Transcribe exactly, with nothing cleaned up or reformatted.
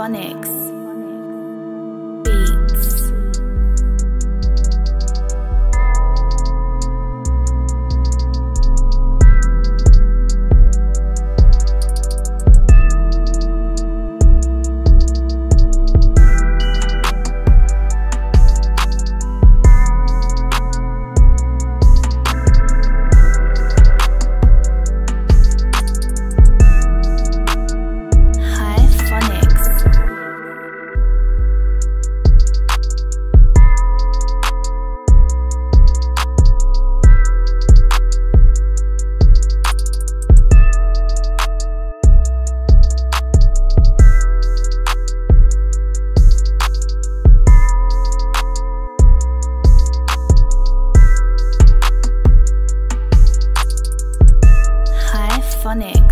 Phonics. Phonics.